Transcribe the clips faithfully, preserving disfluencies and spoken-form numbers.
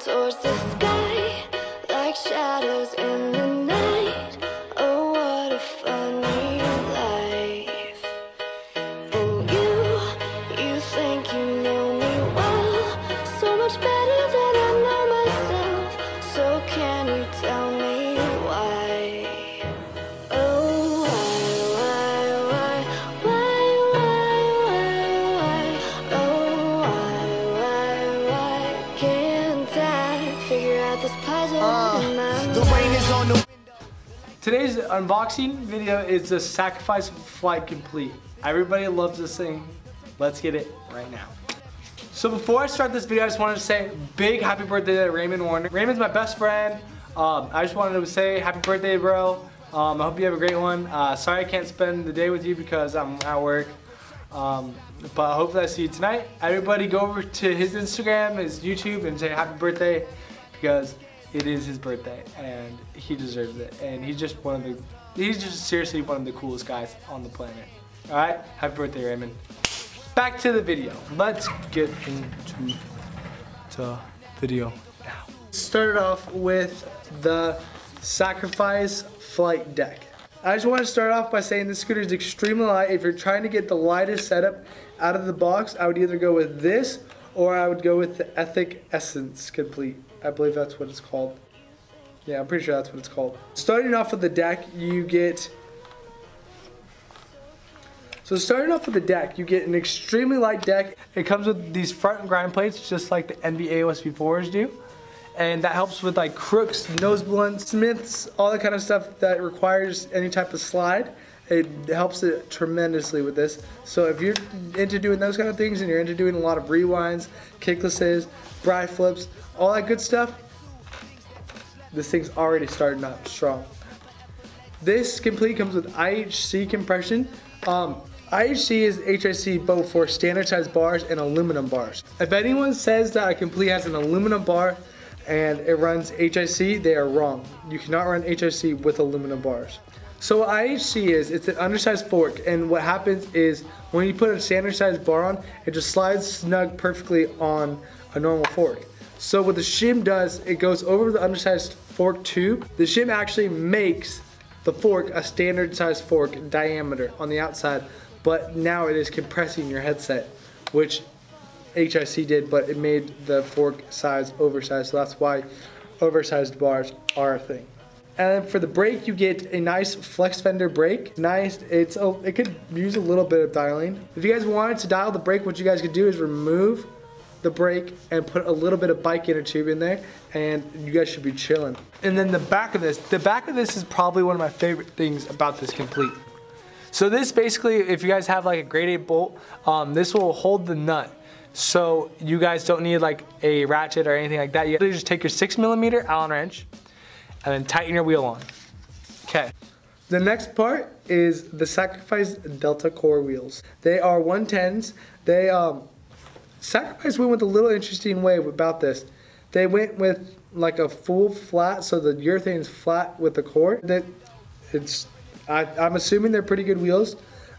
towards the sky, like shadows in the night. Oh, what a funny life. And you, you think you know me well, so much better than I know myself. So can you tell me why? Oh, why, why, why, why, why, why, why? Oh, why, why, why? Can't I figure out this puzzle uh, in my mind? The rain is on the window. Today's unboxing video is the Sacrifice Flyte Complete. Everybody loves this thing. Let's get it right now. So before I start this video, I just wanted to say big happy birthday to Raymond Warner. Raymond's my best friend. Um, I just wanted to say happy birthday, bro. Um, I hope you have a great one. Uh, sorry I can't spend the day with you because I'm at work. Um, but hopefully I see you tonight. Everybody go over to his Instagram, his YouTube, and say happy birthday because it is his birthday and he deserves it. And he's just one of the, he's just seriously one of the coolest guys on the planet. All right, happy birthday, Raymond. Back to the video. Let's get into the video now. Started off with the Sacrifice Flyte deck. I just want to start off by saying this scooter is extremely light. If you're trying to get the lightest setup out of the box, I would either go with this or I would go with the Ethic Essence Complete. I believe that's what it's called. Yeah, I'm pretty sure that's what it's called. Starting off with the deck, you get So starting off with the deck, you get an extremely light deck. It comes with these front grind plates, just like the N B A O S B fours do. And that helps with like crooks, nose blunts, smiths, all that kind of stuff that requires any type of slide. It helps it tremendously with this. So if you're into doing those kind of things and you're into doing a lot of rewinds, kicklisses, bride flips, all that good stuff, this thing's already starting out strong. This complete comes with I H C compression. Um, I H C is H I C both for standardized bars and aluminum bars. If anyone says that a complete has an aluminum bar and it runs H I C, they are wrong. You cannot run H I C with aluminum bars. So what I H C is, it's an undersized fork, and what happens is when you put a standardized bar on, it just slides snug perfectly on a normal fork. So what the shim does, it goes over the undersized fork tube. The shim actually makes the fork a standard size fork diameter on the outside, but now it is compressing your headset, which H I C did, but it made the fork size oversized, so that's why oversized bars are a thing. And then for the brake, you get a nice flex fender brake. Nice, it's a, it could use a little bit of dialing. If you guys wanted to dial the brake, what you guys could do is remove the brake and put a little bit of bike inner tube in there, and you guys should be chilling. And then the back of this, the back of this is probably one of my favorite things about this complete. So this basically, if you guys have like a grade eight bolt, um, this will hold the nut. So you guys don't need like a ratchet or anything like that. You just take your six millimeter Allen wrench and then tighten your wheel on. Okay. The next part is the Sacrifice Delta Core wheels. They are one tens. They um. Sacrifice went with a little interesting way about this. They went with like a full flat, so the urethane's flat with the core. That it's, I, I'm assuming they're pretty good wheels.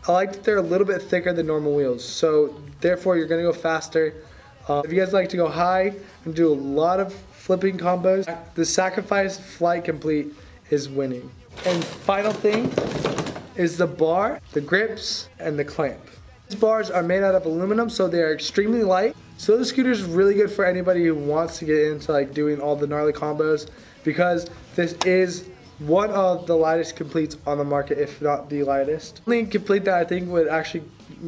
I like that they're a little bit thicker than normal wheels, so therefore you're gonna go faster. Uh, if you guys like to go high and do a lot of flipping combos, the Sacrifice Flyte Complete is winning. And final thing is the bar, the grips, and the clamp. These bars are made out of aluminum, so they are extremely light. So this scooter is really good for anybody who wants to get into like doing all the gnarly combos, because this is one of the lightest completes on the market, if not the lightest. The only complete that I think would actually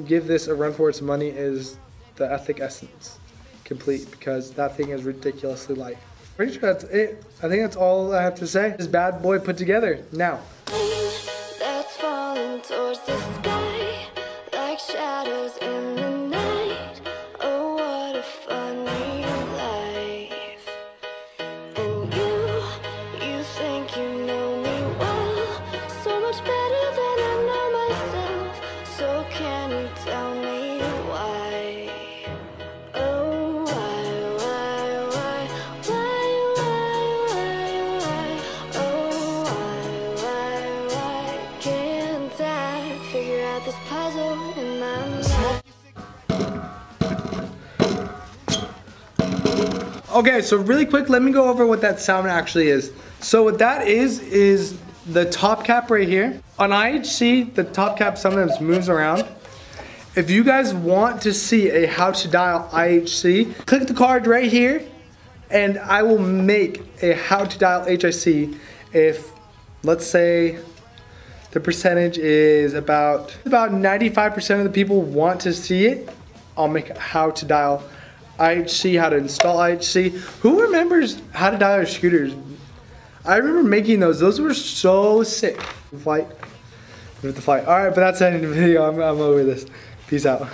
give this a run for its money is the Ethic Essence Complete, because that thing is ridiculously light. Pretty sure that's it. I think that's all I have to say. This bad boy put together now. That's falling towards the sky. Shadows in the night, oh what a funny life. And you, you think you know me well, so much better than I know myself. So can you tell me why? Oh why, why, why, why, why, why, oh why, why. Okay, so really quick, let me go over what that sound actually is. So what that is, is the top cap right here. On I H C, the top cap sometimes moves around. If you guys want to see a how to dial I H C, click the card right here, and I will make a how to dial H I C if, let's say, the percentage is about, about ninety-five percent of the people want to see it. I'll make a how to dial I H C, how to install I H C. Who remembers how to dial your scooters? I remember making those. Those were so sick. Flight with the flight. All right, but that's the end of the video. I'm, I'm over this. Peace out.